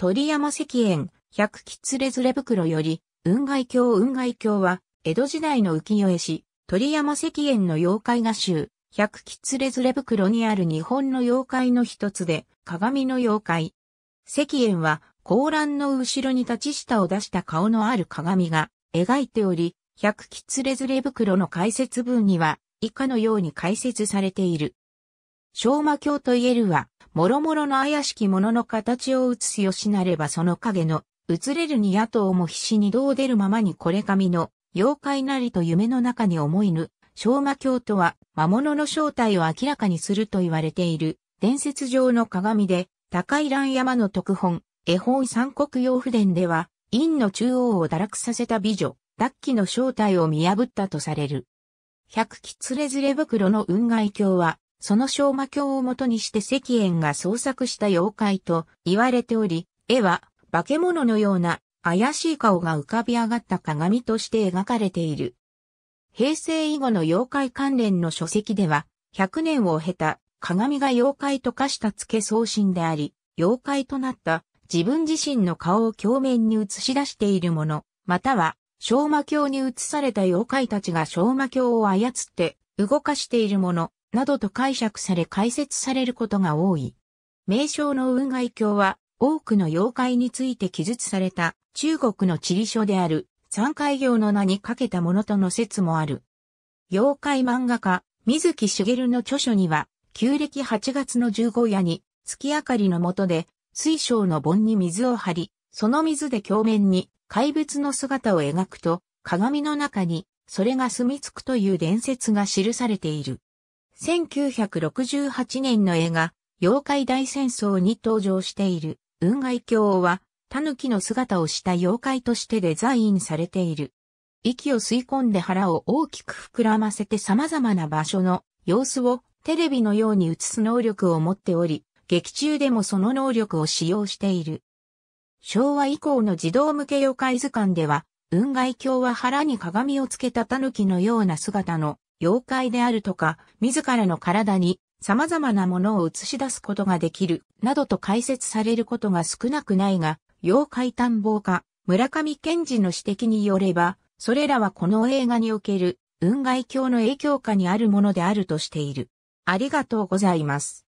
鳥山石燕、百吉徒袋より、雲外鏡は、江戸時代の浮世絵師、鳥山石燕の妖怪画集、百吉徒袋にある日本の妖怪の一つで、鏡の妖怪。石燕は、高欄の後ろに立ち舌を出した顔のある鏡が描いており、百吉徒袋の解説文には、以下のように解説されている。照魔鏡といえるは、諸々の怪しきものの形を映すよしなればその影の、映れるに野党も必死にどう出るままにこれ神の、妖怪なりと夢の中に思いぬ、照魔鏡とは、魔物の正体を明らかにすると言われている、伝説上の鏡で、高井蘭山の特本、絵本三国妖婦伝では、陰の中央を堕落させた美女、ダッキの正体を見破ったとされる。百吉徒袋の雲外鏡は、その照魔鏡をもとにして石燕が創作した妖怪と言われており、絵は化け物のような怪しい顔が浮かび上がった鏡として描かれている。平成以後の妖怪関連の書籍では、100年を経た鏡が妖怪と化した付送信であり、妖怪となった自分自身の顔を鏡面に映し出しているもの、または照魔鏡に映された妖怪たちが照魔鏡を操って動かしているもの、などと解釈され解説されることが多い。名称の雲外鏡は多くの妖怪について記述された中国の地理書である山海経の名にかけたものとの説もある。妖怪漫画家水木しげるの著書には旧暦8月の十五夜に月明かりの下で水晶の盆に水を張り、その水で鏡面に怪物の姿を描くと鏡の中にそれが住み着くという伝説が記されている。1968年の映画、妖怪大戦争に登場している、雲外鏡は、狸の姿をした妖怪としてデザインされている。息を吸い込んで腹を大きく膨らませて様々な場所の様子をテレビのように映す能力を持っており、劇中でもその能力を使用している。昭和以降の児童向け妖怪図鑑では、雲外鏡は腹に鏡をつけた狸のような姿の、妖怪であるとか、自らの体に様々なものを映し出すことができる、などと解説されることが少なくないが、妖怪探訪家、村上健二の指摘によれば、それらはこの映画における、雲外鏡の影響下にあるものであるとしている。ありがとうございます。